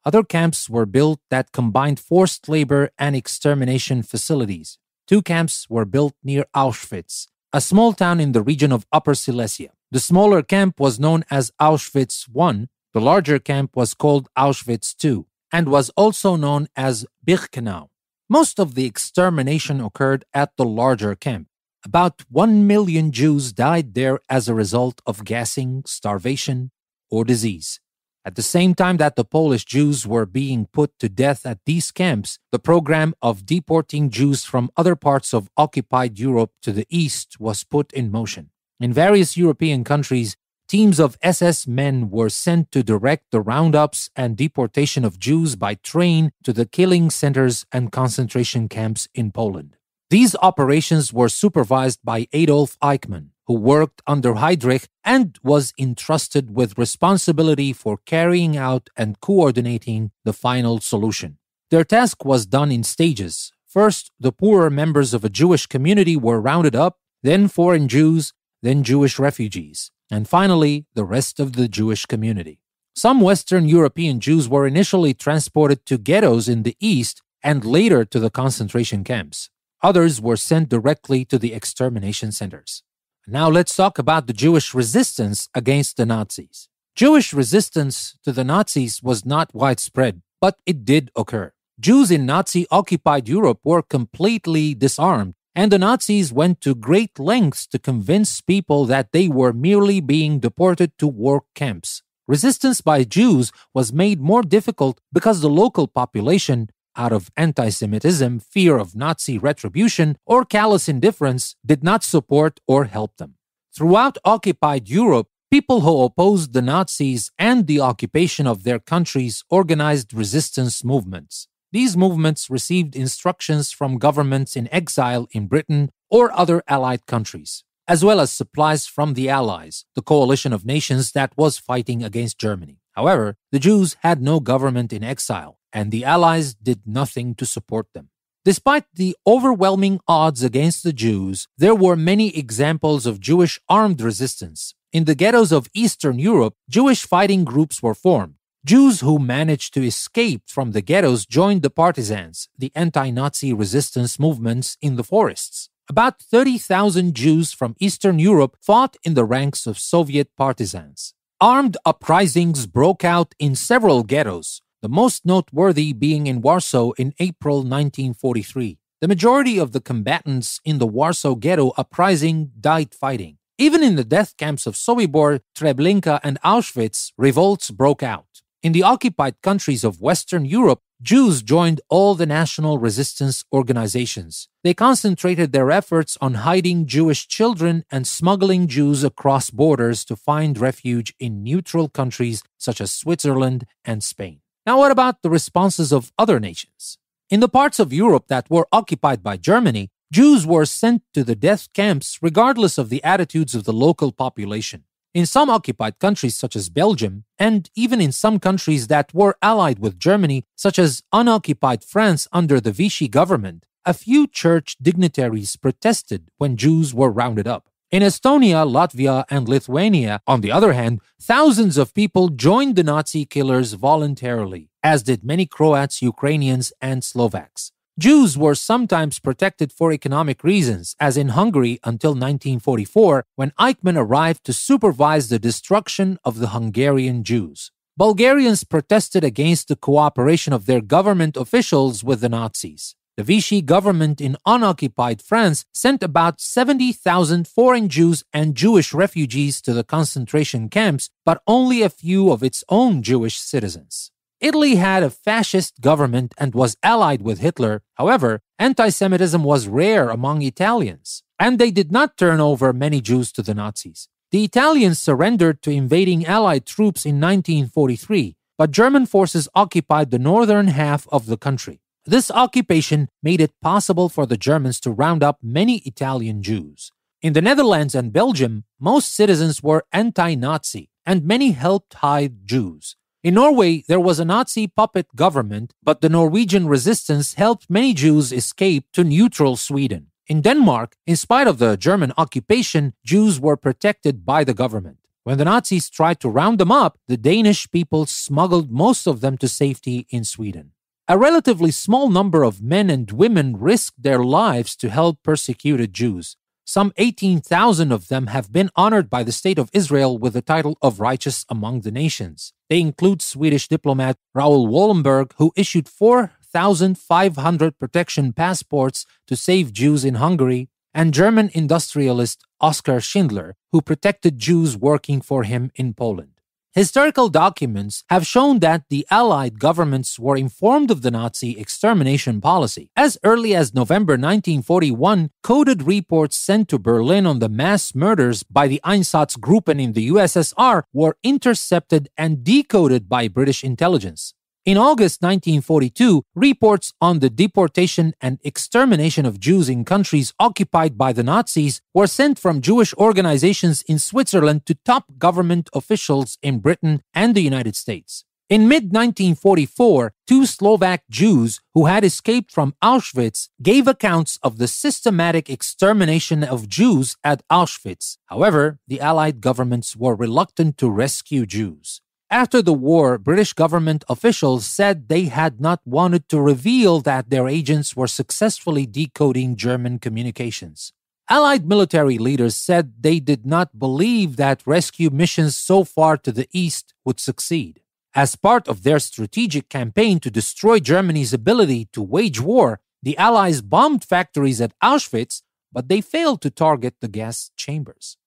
Other camps were built that combined forced labor and extermination facilities. Two camps were built near Auschwitz, a small town in the region of Upper Silesia. The smaller camp was known as Auschwitz one, the larger camp was called Auschwitz two, and was also known as Birkenau. Most of the extermination occurred at the larger camp. About one million Jews died there as a result of gassing, starvation, or disease. At the same time that the Polish Jews were being put to death at these camps, the program of deporting Jews from other parts of occupied Europe to the east was put in motion. In various European countries, teams of S S men were sent to direct the roundups and deportation of Jews by train to the killing centers and concentration camps in Poland. These operations were supervised by Adolf Eichmann, who worked under Heydrich and was entrusted with responsibility for carrying out and coordinating the final solution. Their task was done in stages. First, the poorer members of a Jewish community were rounded up, then foreign Jews, then Jewish refugees, and finally, the rest of the Jewish community. Some Western European Jews were initially transported to ghettos in the east and later to the concentration camps. Others were sent directly to the extermination centers. Now let's talk about the Jewish resistance against the Nazis. Jewish resistance to the Nazis was not widespread, but it did occur. Jews in Nazi-occupied Europe were completely disarmed, and the Nazis went to great lengths to convince people that they were merely being deported to work camps. Resistance by Jews was made more difficult because the local population, out of anti-Semitism, fear of Nazi retribution, or callous indifference, did not support or help them. Throughout occupied Europe, people who opposed the Nazis and the occupation of their countries organized resistance movements. These movements received instructions from governments in exile in Britain or other allied countries, as well as supplies from the Allies, the coalition of nations that was fighting against Germany. However, the Jews had no government in exile, and the Allies did nothing to support them. Despite the overwhelming odds against the Jews, there were many examples of Jewish armed resistance. In the ghettos of Eastern Europe, Jewish fighting groups were formed. Jews who managed to escape from the ghettos joined the partisans, the anti-Nazi resistance movements in the forests. About thirty thousand Jews from Eastern Europe fought in the ranks of Soviet partisans. Armed uprisings broke out in several ghettos, the most noteworthy being in Warsaw in April nineteen forty-three. The majority of the combatants in the Warsaw ghetto uprising died fighting. Even in the death camps of Sobibor, Treblinka, and Auschwitz, revolts broke out. In the occupied countries of Western Europe, Jews joined all the national resistance organizations. They concentrated their efforts on hiding Jewish children and smuggling Jews across borders to find refuge in neutral countries such as Switzerland and Spain. Now what about the responses of other nations? In the parts of Europe that were occupied by Germany, Jews were sent to the death camps regardless of the attitudes of the local population. In some occupied countries such as Belgium, and even in some countries that were allied with Germany, such as unoccupied France under the Vichy government, a few church dignitaries protested when Jews were rounded up. In Estonia, Latvia, and Lithuania, on the other hand, thousands of people joined the Nazi killers voluntarily, as did many Croats, Ukrainians, and Slovaks. Jews were sometimes protected for economic reasons, as in Hungary until nineteen forty-four, when Eichmann arrived to supervise the destruction of the Hungarian Jews. Bulgarians protested against the cooperation of their government officials with the Nazis. The Vichy government in unoccupied France sent about seventy thousand foreign Jews and Jewish refugees to the concentration camps, but only a few of its own Jewish citizens. Italy had a fascist government and was allied with Hitler. However, anti-Semitism was rare among Italians, and they did not turn over many Jews to the Nazis. The Italians surrendered to invading Allied troops in nineteen forty-three, but German forces occupied the northern half of the country. This occupation made it possible for the Germans to round up many Italian Jews. In the Netherlands and Belgium, most citizens were anti-Nazi, and many helped hide Jews. In Norway, there was a Nazi puppet government, but the Norwegian resistance helped many Jews escape to neutral Sweden. In Denmark, in spite of the German occupation, Jews were protected by the government. When the Nazis tried to round them up, the Danish people smuggled most of them to safety in Sweden. A relatively small number of men and women risked their lives to help persecuted Jews. Some eighteen thousand of them have been honored by the State of Israel with the title of Righteous Among the Nations. They include Swedish diplomat Raoul Wallenberg, who issued four thousand five hundred protection passports to save Jews in Hungary, and German industrialist Oskar Schindler, who protected Jews working for him in Poland. Historical documents have shown that the Allied governments were informed of the Nazi extermination policy. As early as November nineteen forty-one, coded reports sent to Berlin on the mass murders by the Einsatzgruppen in the U S S R were intercepted and decoded by British intelligence. In August nineteen forty-two, reports on the deportation and extermination of Jews in countries occupied by the Nazis were sent from Jewish organizations in Switzerland to top government officials in Britain and the United States. In mid nineteen forty-four, two Slovak Jews who had escaped from Auschwitz gave accounts of the systematic extermination of Jews at Auschwitz. However, the Allied governments were reluctant to rescue Jews. After the war, British government officials said they had not wanted to reveal that their agents were successfully decoding German communications. Allied military leaders said they did not believe that rescue missions so far to the east would succeed. As part of their strategic campaign to destroy Germany's ability to wage war, the Allies bombed factories at Auschwitz, but they failed to target the gas chambers.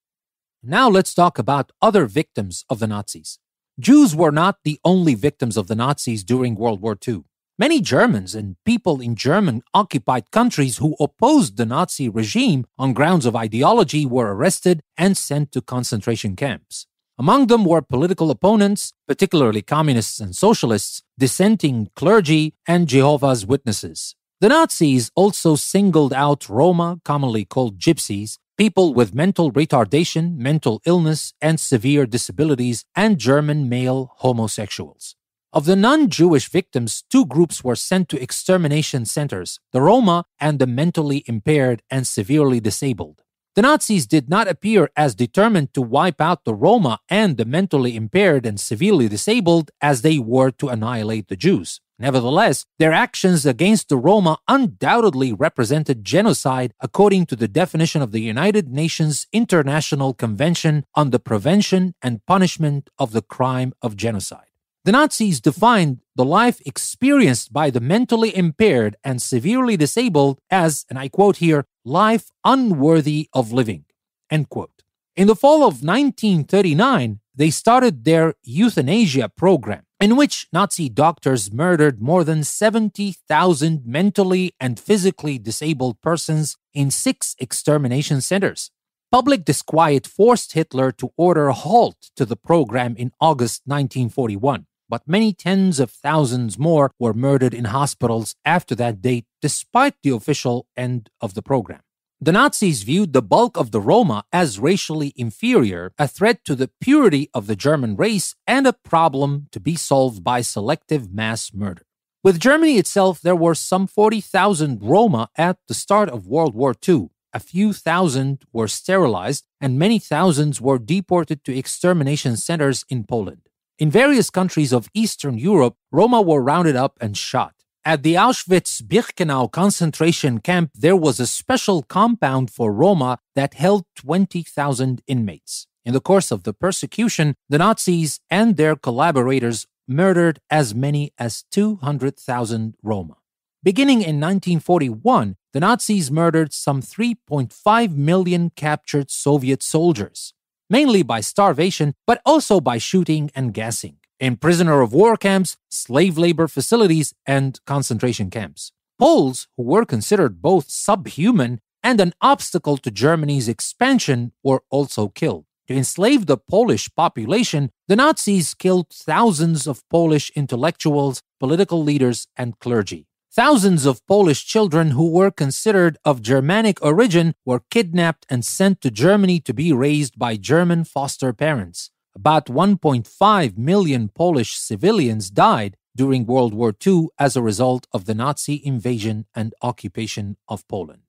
Now let's talk about other victims of the Nazis. Jews were not the only victims of the Nazis during World War Two. Many Germans and people in German-occupied countries who opposed the Nazi regime on grounds of ideology were arrested and sent to concentration camps. Among them were political opponents, particularly communists and socialists, dissenting clergy, and Jehovah's Witnesses. The Nazis also singled out Roma, commonly called gypsies, people with mental retardation, mental illness, and severe disabilities, and German male homosexuals. Of the non-Jewish victims, two groups were sent to extermination centers, the Roma and the mentally impaired and severely disabled. The Nazis did not appear as determined to wipe out the Roma and the mentally impaired and severely disabled as they were to annihilate the Jews. Nevertheless, their actions against the Roma undoubtedly represented genocide according to the definition of the United Nations International Convention on the Prevention and Punishment of the Crime of Genocide. The Nazis defined the life experienced by the mentally impaired and severely disabled as, and I quote here, life unworthy of living, end quote. In the fall of nineteen thirty-nine, they started their euthanasia program, in which Nazi doctors murdered more than seventy thousand mentally and physically disabled persons in six extermination centers. Public disquiet forced Hitler to order a halt to the program in August nineteen forty-one, but many tens of thousands more were murdered in hospitals after that date, despite the official end of the program. The Nazis viewed the bulk of the Roma as racially inferior, a threat to the purity of the German race, and a problem to be solved by selective mass murder. With Germany itself, there were some forty thousand Roma at the start of World War Two. A few thousand were sterilized, and many thousands were deported to extermination centers in Poland. In various countries of Eastern Europe, Roma were rounded up and shot. At the Auschwitz-Birkenau concentration camp, there was a special compound for Roma that held twenty thousand inmates. In the course of the persecution, the Nazis and their collaborators murdered as many as two hundred thousand Roma. Beginning in nineteen forty-one, the Nazis murdered some three point five million captured Soviet soldiers, mainly by starvation, but also by shooting and gassing, in prisoner of war camps, slave labor facilities, and concentration camps. Poles, who were considered both subhuman and an obstacle to Germany's expansion, were also killed. To enslave the Polish population, the Nazis killed thousands of Polish intellectuals, political leaders, and clergy. Thousands of Polish children who were considered of Germanic origin were kidnapped and sent to Germany to be raised by German foster parents. About one point five million Polish civilians died during World War Two as a result of the Nazi invasion and occupation of Poland.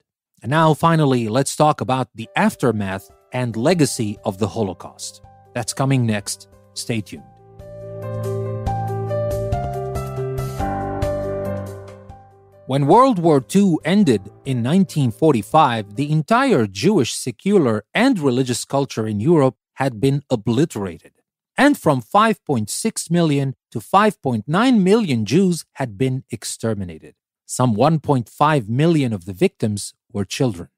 And now, finally, let's talk about the aftermath and legacy of the Holocaust. That's coming next. Stay tuned. When World War Two ended in nineteen forty-five, the entire Jewish secular and religious culture in Europe had been obliterated, and from five point six million to five point nine million Jews had been exterminated. Some one point five million of the victims were children.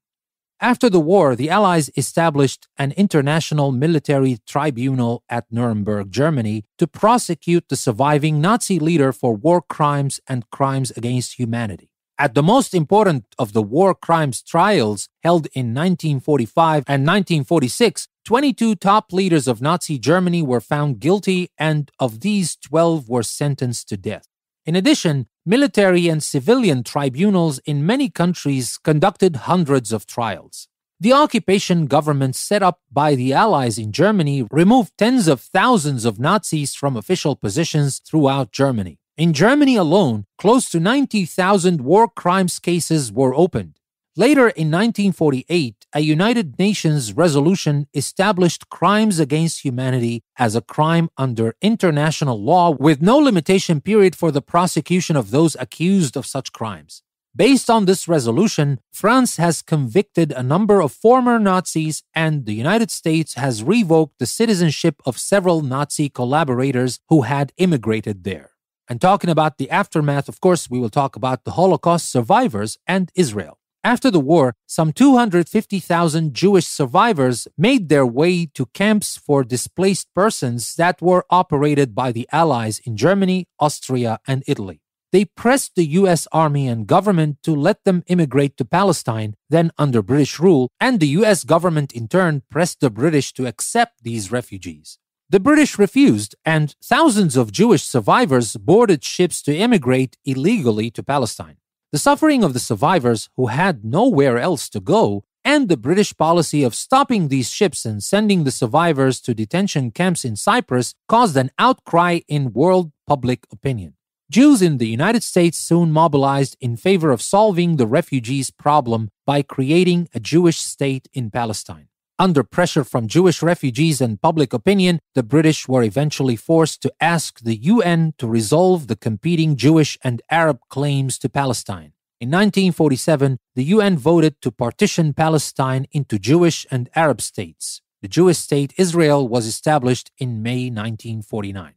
After the war, the Allies established an international military tribunal at Nuremberg, Germany, to prosecute the surviving Nazi leader for war crimes and crimes against humanity. At the most important of the war crimes trials held in nineteen forty-five and nineteen forty-six, twenty-two top leaders of Nazi Germany were found guilty, and of these, twelve were sentenced to death. In addition, military and civilian tribunals in many countries conducted hundreds of trials. The occupation government set up by the Allies in Germany removed tens of thousands of Nazis from official positions throughout Germany. In Germany alone, close to ninety thousand war crimes cases were opened. Later in nineteen forty-eight, a United Nations resolution established crimes against humanity as a crime under international law with no limitation period for the prosecution of those accused of such crimes. Based on this resolution, France has convicted a number of former Nazis, and the United States has revoked the citizenship of several Nazi collaborators who had immigrated there. And talking about the aftermath, of course, we will talk about the Holocaust survivors and Israel. After the war, some two hundred fifty thousand Jewish survivors made their way to camps for displaced persons that were operated by the Allies in Germany, Austria, and Italy. They pressed the U S Army and government to let them immigrate to Palestine, then under British rule, and the U S government in turn pressed the British to accept these refugees. The British refused, and thousands of Jewish survivors boarded ships to immigrate illegally to Palestine. The suffering of the survivors who had nowhere else to go, and the British policy of stopping these ships and sending the survivors to detention camps in Cyprus, caused an outcry in world public opinion. Jews in the United States soon mobilized in favor of solving the refugees' problem by creating a Jewish state in Palestine. Under pressure from Jewish refugees and public opinion, the British were eventually forced to ask the U N to resolve the competing Jewish and Arab claims to Palestine. In nineteen forty-seven, the U N voted to partition Palestine into Jewish and Arab states. The Jewish state Israel was established in May nineteen forty-nine.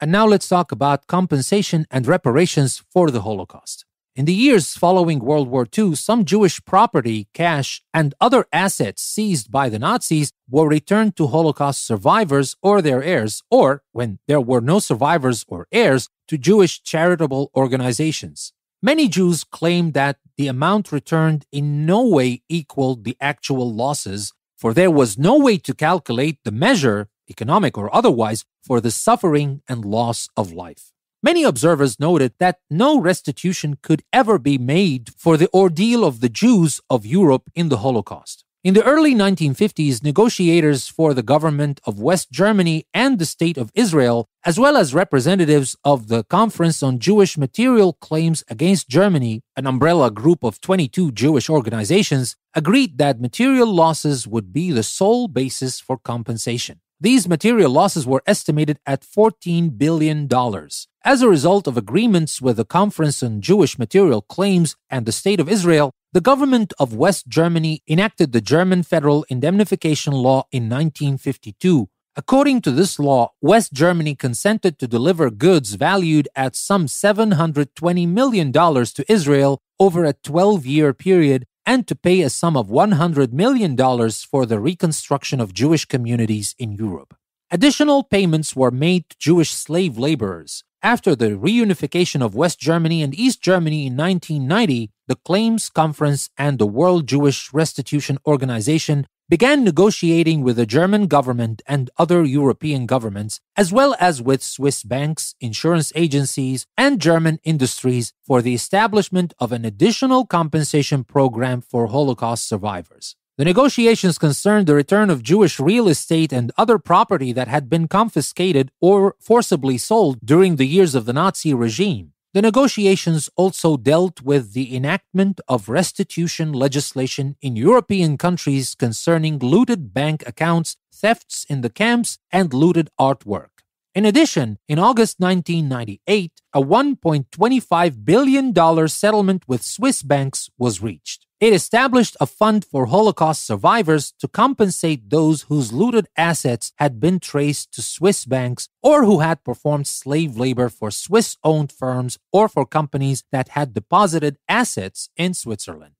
And now let's talk about compensation and reparations for the Holocaust. In the years following World War Two, some Jewish property, cash, and other assets seized by the Nazis were returned to Holocaust survivors or their heirs, or, when there were no survivors or heirs, to Jewish charitable organizations. Many Jews claimed that the amount returned in no way equaled the actual losses, for there was no way to calculate the measure, economic or otherwise, for the suffering and loss of life. Many observers noted that no restitution could ever be made for the ordeal of the Jews of Europe in the Holocaust. In the early nineteen fifties, negotiators for the government of West Germany and the State of Israel, as well as representatives of the Conference on Jewish Material Claims Against Germany, an umbrella group of twenty-two Jewish organizations, agreed that material losses would be the sole basis for compensation. These material losses were estimated at fourteen billion dollars as a result of agreements with the Conference on Jewish Material Claims and the State of Israel. The government of West Germany enacted the German Federal Indemnification Law in nineteen fifty-two. According to this law, West Germany consented to deliver goods valued at some seven hundred twenty million dollars to Israel over a twelve-year period and to pay a sum of one hundred million dollars for the reconstruction of Jewish communities in Europe. Additional payments were made to Jewish slave laborers. After the reunification of West Germany and East Germany in nineteen ninety, the Claims Conference and the World Jewish Restitution Organization began negotiating with the German government and other European governments, as well as with Swiss banks, insurance agencies, and German industries for the establishment of an additional compensation program for Holocaust survivors. The negotiations concerned the return of Jewish real estate and other property that had been confiscated or forcibly sold during the years of the Nazi regime. The negotiations also dealt with the enactment of restitution legislation in European countries concerning looted bank accounts, thefts in the camps, and looted artwork. In addition, in August nineteen ninety-eight, a one point two five billion dollars settlement with Swiss banks was reached. It established a fund for Holocaust survivors to compensate those whose looted assets had been traced to Swiss banks or who had performed slave labor for Swiss-owned firms or for companies that had deposited assets in Switzerland.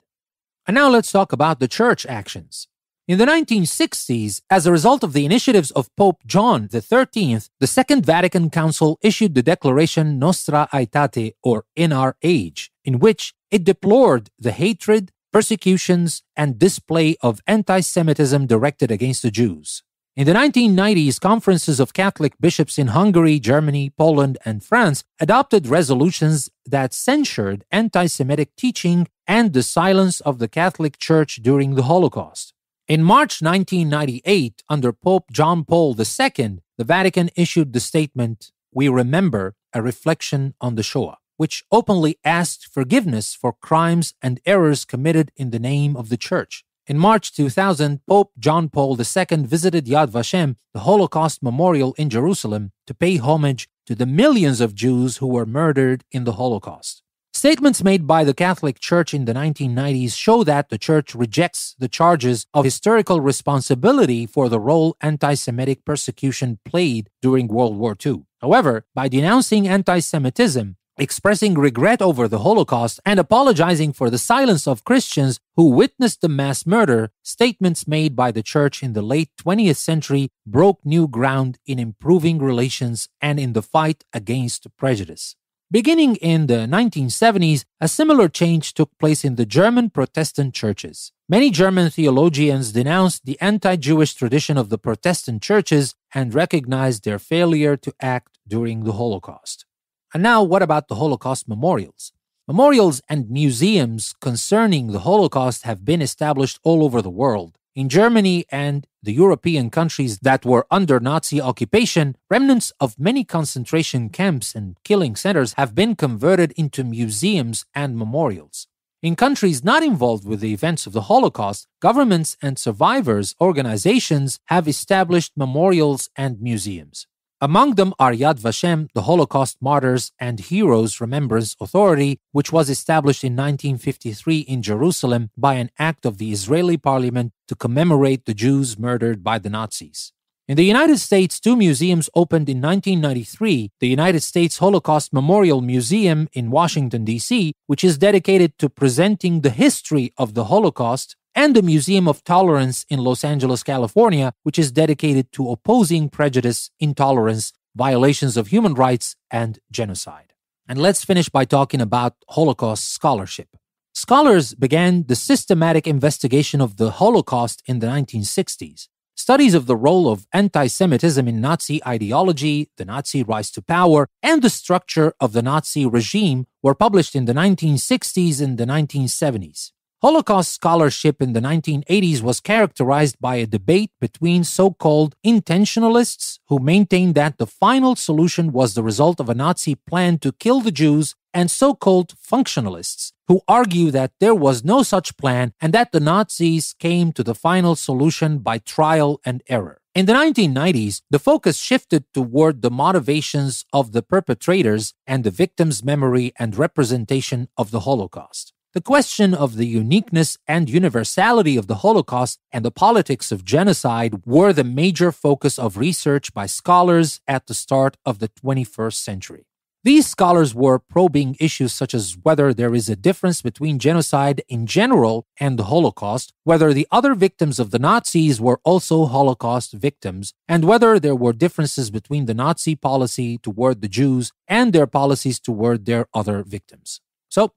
And now let's talk about the church actions. In the nineteen sixties, as a result of the initiatives of Pope John the thirteenth, the Second Vatican Council issued the declaration Nostra Aetate, or In Our Age, in which it deplored the hatred, persecutions, and display of anti-Semitism directed against the Jews. In the nineteen nineties, conferences of Catholic bishops in Hungary, Germany, Poland, and France adopted resolutions that censured anti-Semitic teaching and the silence of the Catholic Church during the Holocaust. In March nineteen ninety-eight, under Pope John Paul the Second, the Vatican issued the statement, We Remember, a reflection on the Shoah, which openly asked forgiveness for crimes and errors committed in the name of the Church. In March two thousand, Pope John Paul the Second visited Yad Vashem, the Holocaust memorial in Jerusalem, to pay homage to the millions of Jews who were murdered in the Holocaust. Statements made by the Catholic Church in the nineteen nineties show that the Church rejects the charges of historical responsibility for the role anti-Semitic persecution played during World War Two. However, by denouncing anti-Semitism, expressing regret over the Holocaust, and apologizing for the silence of Christians who witnessed the mass murder, statements made by the Church in the late twentieth century broke new ground in improving relations and in the fight against prejudice. Beginning in the nineteen seventies, a similar change took place in the German Protestant churches. Many German theologians denounced the anti-Jewish tradition of the Protestant churches and recognized their failure to act during the Holocaust. And now, what about the Holocaust memorials? Memorials and museums concerning the Holocaust have been established all over the world. In Germany and the European countries that were under Nazi occupation, remnants of many concentration camps and killing centers have been converted into museums and memorials. In countries not involved with the events of the Holocaust, governments and survivors' organizations have established memorials and museums. Among them are Yad Vashem, the Holocaust Martyrs and Heroes Remembrance Authority, which was established in nineteen fifty-three in Jerusalem by an act of the Israeli parliament to commemorate the Jews murdered by the Nazis. In the United States, two museums opened in nineteen ninety-three, the United States Holocaust Memorial Museum in Washington, D C, which is dedicated to presenting the history of the Holocaust, and the Museum of Tolerance in Los Angeles, California, which is dedicated to opposing prejudice, intolerance, violations of human rights, and genocide. And let's finish by talking about Holocaust scholarship. Scholars began the systematic investigation of the Holocaust in the nineteen sixties. Studies of the role of anti-Semitism in Nazi ideology, the Nazi rise to power, and the structure of the Nazi regime were published in the nineteen sixties and the nineteen seventies. Holocaust scholarship in the nineteen eighties was characterized by a debate between so-called intentionalists who maintained that the final solution was the result of a Nazi plan to kill the Jews and so-called functionalists who argue that there was no such plan and that the Nazis came to the final solution by trial and error. In the nineteen nineties, the focus shifted toward the motivations of the perpetrators and the victims' memory and representation of the Holocaust. The question of the uniqueness and universality of the Holocaust and the politics of genocide were the major focus of research by scholars at the start of the twenty-first century. These scholars were probing issues such as whether there is a difference between genocide in general and the Holocaust, whether the other victims of the Nazis were also Holocaust victims, and whether there were differences between the Nazi policy toward the Jews and their policies toward their other victims. So,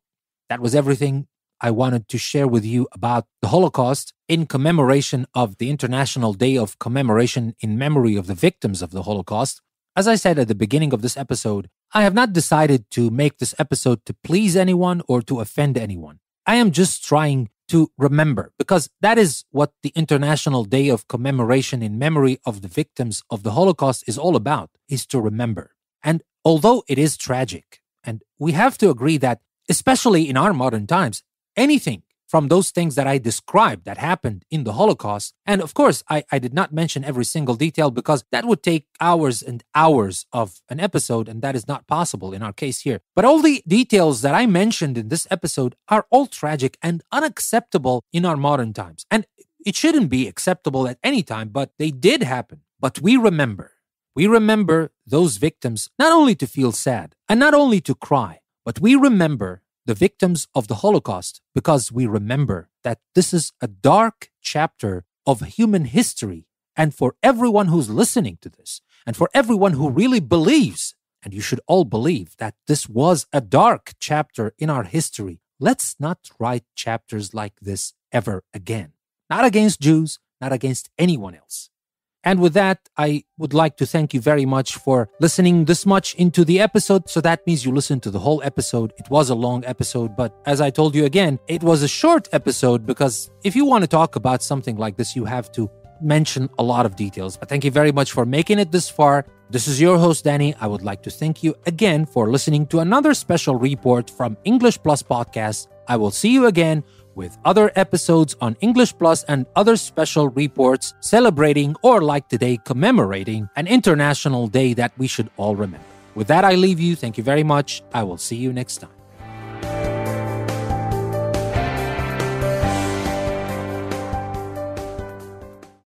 that was everything I wanted to share with you about the Holocaust in commemoration of the International Day of Commemoration in Memory of the Victims of the Holocaust. As I said at the beginning of this episode, I have not decided to make this episode to please anyone or to offend anyone. I am just trying to remember, because that is what the International Day of Commemoration in Memory of the Victims of the Holocaust is all about, is to remember. And although it is tragic, and we have to agree that especially in our modern times, anything from those things that I described that happened in the Holocaust, and of course, I, I did not mention every single detail because that would take hours and hours of an episode, and that is not possible in our case here. But all the details that I mentioned in this episode are all tragic and unacceptable in our modern times. And it shouldn't be acceptable at any time, but they did happen. But we remember. We remember those victims not only to feel sad and not only to cry, but we remember the victims of the Holocaust because we remember that this is a dark chapter of human history. And for everyone who's listening to this, and for everyone who really believes, and you should all believe, that this was a dark chapter in our history, let's not write chapters like this ever again. Not against Jews, not against anyone else. And with that, I would like to thank you very much for listening this much into the episode. So that means you listened to the whole episode. It was a long episode, but as I told you again, it was a short episode because if you want to talk about something like this, you have to mention a lot of details. But thank you very much for making it this far. This is your host, Danny. I would like to thank you again for listening to another special report from English Plus Podcast. I will see you again with other episodes on English Plus and other special reports celebrating, or like today, commemorating an international day that we should all remember. With that, I leave you. Thank you very much. I will see you next time.